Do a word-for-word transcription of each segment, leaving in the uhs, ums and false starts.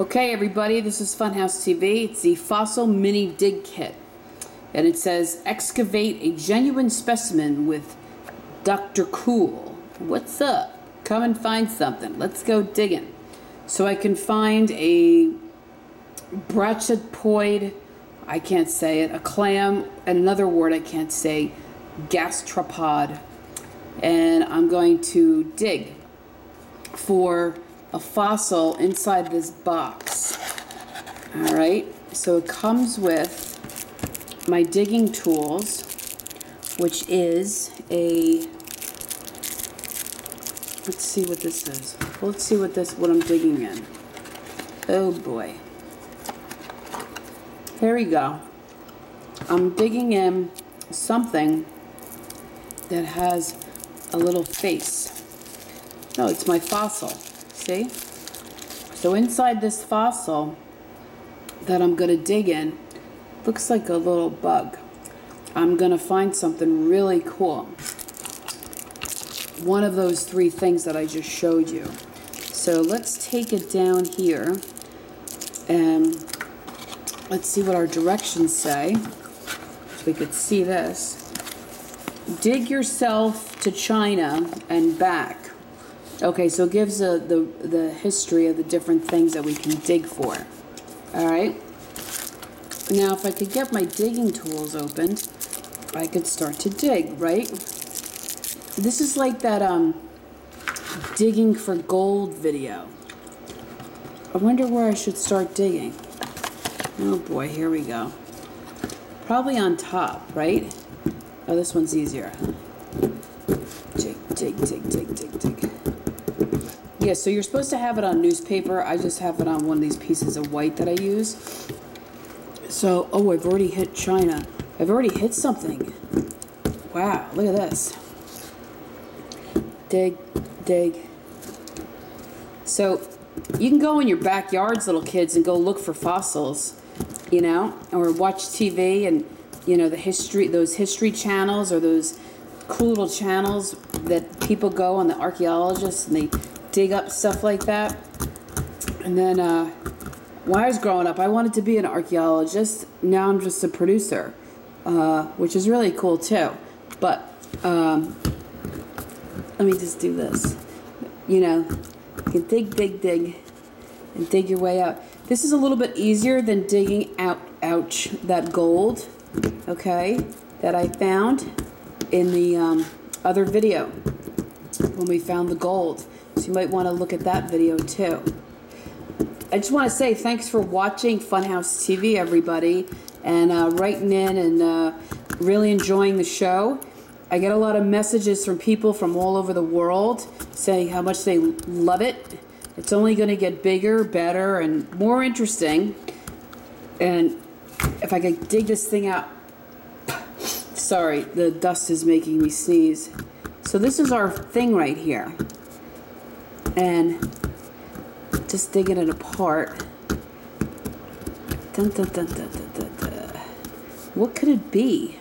Okay, everybody, this is Fun House T V. It's the Fossil Mini Dig Kit. And it says, excavate a genuine specimen with Doctor Cool. What's up? Come and find something. Let's go digging. So I can find a brachiopod, I can't say it, a clam, and another word I can't say, gastropod. And I'm going to dig for a fossil inside this box. All right, so it comes with my digging tools, which is a, let's see what this is. Well, let's see what this, what I'm digging in. Oh boy. Here we go. I'm digging in something that has a little face. No, it's my fossil, see? So inside this fossil that I'm gonna dig in, looks like a little bug. I'm gonna find something really cool. One of those three things that I just showed you. So let's take it down here and let's see what our directions say. So we could see this. Dig yourself to China and back. Okay, so it gives a, the, the history of the different things that we can dig for. All right. Now, if I could get my digging tools opened, I could start to dig, right? This is like that um, digging for gold video. I wonder where I should start digging. Oh boy, here we go. Probably on top, right? Oh, this one's easier. Dig, dig, dig, dig, dig, dig. Yeah, so you're supposed to have it on newspaper. I just have it on one of these pieces of white that I use. So, oh, I've already hit China. I've already hit something. Wow, look at this. Dig, dig. So, you can go in your backyards, little kids, and go look for fossils, you know, or watch T V and, you know, the history, those history channels or those cool little channels that people go on, the archaeologists, and they dig up stuff like that. And then, uh, when I was growing up, I wanted to be an archaeologist. Now I'm just a producer, uh, which is really cool too. But um, let me just do this. You know, you can dig, dig, dig, and dig your way out. This is a little bit easier than digging out, ouch, that gold, okay, that I found in the um, other video when we found the gold. So you might want to look at that video too. I just want to say thanks for watching Fun House T V, everybody, and uh, writing in and uh, really enjoying the show. I get a lot of messages from people from all over the world saying how much they love it. It's only going to get bigger, better, and more interesting. And if I could dig this thing out, sorry, the dust is making me sneeze. So this is our thing right here. And just digging it apart. Dun, dun, dun, dun, dun, dun, dun. What could it be?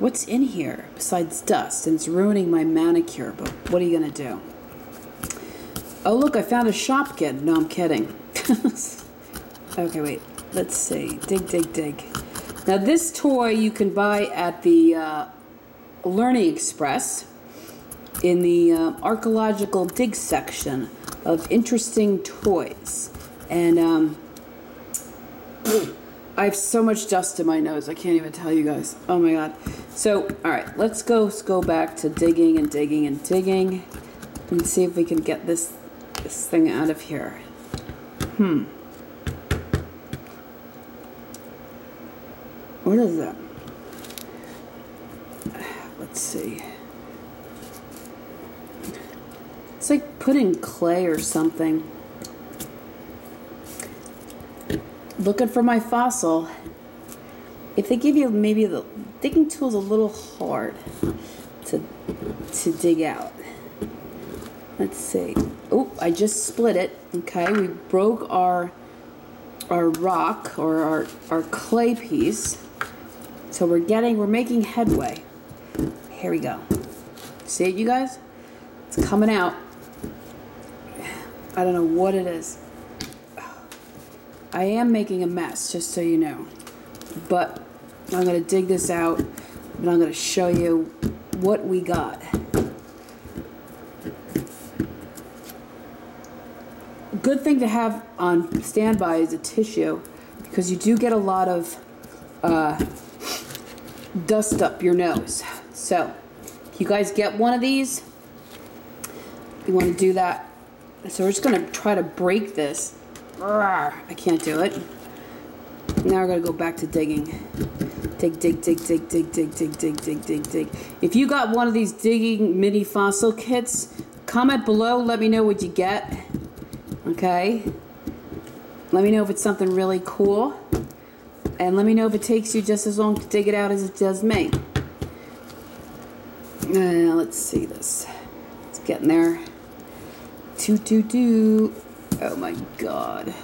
What's in here besides dust? And it's ruining my manicure, but what are you gonna do? Oh look, I found a Shopkins. No, I'm kidding. Okay, wait, let's see. Dig, dig, dig. Now this toy you can buy at the uh, Learning Express in the uh, archaeological dig section of interesting toys. And um, I have so much dust in my nose, I can't even tell you guys. Oh my God. So, all right, let's go, let's go back to digging and digging and digging and see if we can get this, this thing out of here. Hmm. What is that? Let's see. It's like putting clay or something. Looking for my fossil. If they give you maybe the digging tool's a little hard to to dig out. Let's see. Oh, I just split it. Okay, we broke our our rock or our our clay piece. So we're getting we're making headway. Here we go. See it, you guys? It's coming out. I don't know what it is. I am making a mess, just so you know. But I'm going to dig this out, and I'm going to show you what we got. A good thing to have on standby is a tissue, because you do get a lot of uh, dust up your nose. So, if you guys get one of these, you want to do that. So we're just going to try to break this. I can't do it. Now we're going to go back to digging. Dig, dig, dig, dig, dig, dig, dig, dig, dig, dig, dig. If you got one of these digging mini fossil kits, comment below. Let me know what you get. Okay? Let me know if it's something really cool. And let me know if it takes you just as long to dig it out as it does me. Uh, let's see this. It's getting there. Doo, doo, doo. Oh my god.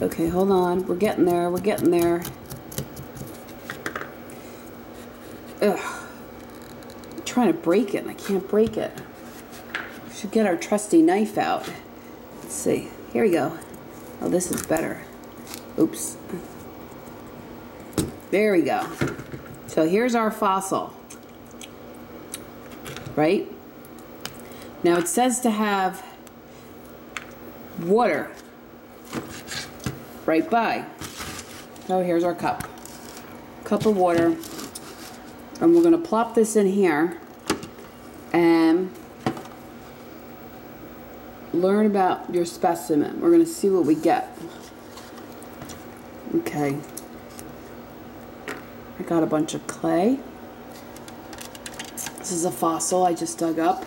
Okay, hold on. We're getting there. We're getting there. Ugh. I'm trying to break it and I can't break it. We should get our trusty knife out. Let's see. Here we go. Oh, this is better. Oops. There we go. So here's our fossil. Right? Now it says to have water right by. Oh, here's our cup. Cup of water. And we're going to plop this in here and learn about your specimen. We're going to see what we get. Okay. I got a bunch of clay. This is a fossil I just dug up.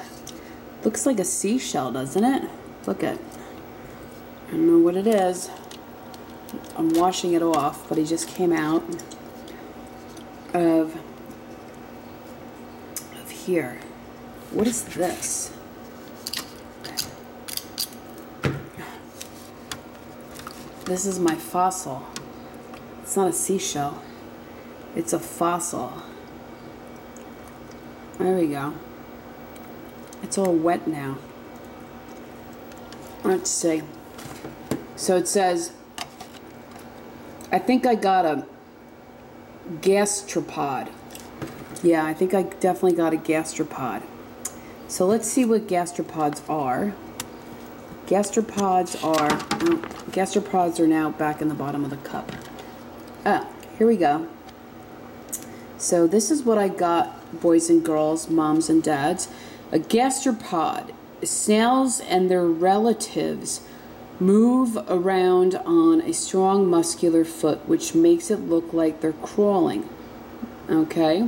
Looks like a seashell, doesn't it? Look at it. I don't know what it is. I'm washing it off, but he just came out of, of here. What is this? This is my fossil. It's not a seashell. It's a fossil. There we go. It's all wet now. Let's see. So it says, I think I got a gastropod. Yeah, I think I definitely got a gastropod. So let's see what gastropods are. Gastropods are, oh, gastropods are now back in the bottom of the cup. Oh, here we go. So this is what I got, boys and girls, moms and dads. A gastropod. Snails and their relatives move around on a strong muscular foot, which makes it look like they're crawling, okay,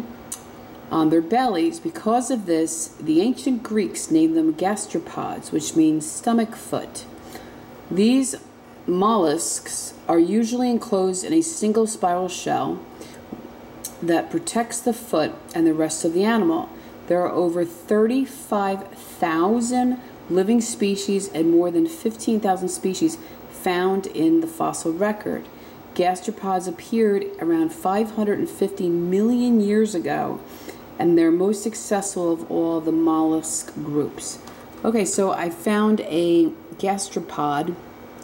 on their bellies. Because of this, the ancient Greeks named them gastropods, which means stomach foot. These mollusks are usually enclosed in a single spiral shell that protects the foot and the rest of the animal. There are over thirty-five thousand living species and more than fifteen thousand species found in the fossil record. Gastropods appeared around five hundred fifty million years ago, and they're most successful of all the mollusk groups. Okay, so I found a gastropod,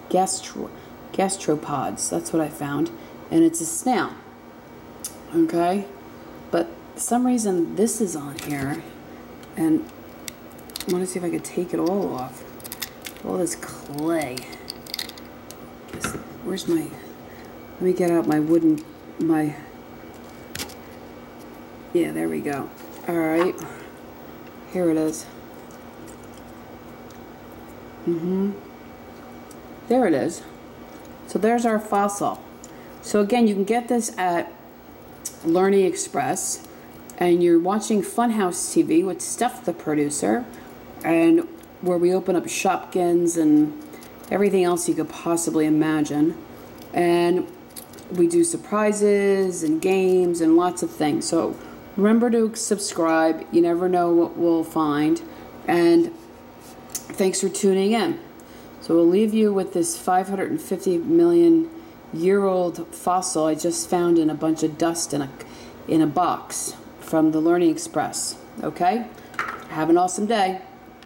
gastro, gastropods, that's what I found, and it's a snail, okay? But for some reason this is on here, and I want to see if I could take it all off. All this clay. Where's my... Let me get out my wooden... My... Yeah, there we go. Alright. Here it is. Mm-hmm. There it is. So there's our fossil. So again, you can get this at Learning Express. And you're watching Fun House T V with Steph, the producer, and where we open up Shopkins and everything else you could possibly imagine. And we do surprises and games and lots of things. So remember to subscribe. You never know what we'll find. And thanks for tuning in. So we'll leave you with this five hundred fifty million year old fossil I just found in a bunch of dust in a, in a box from the Learning Express. Okay? Have an awesome day.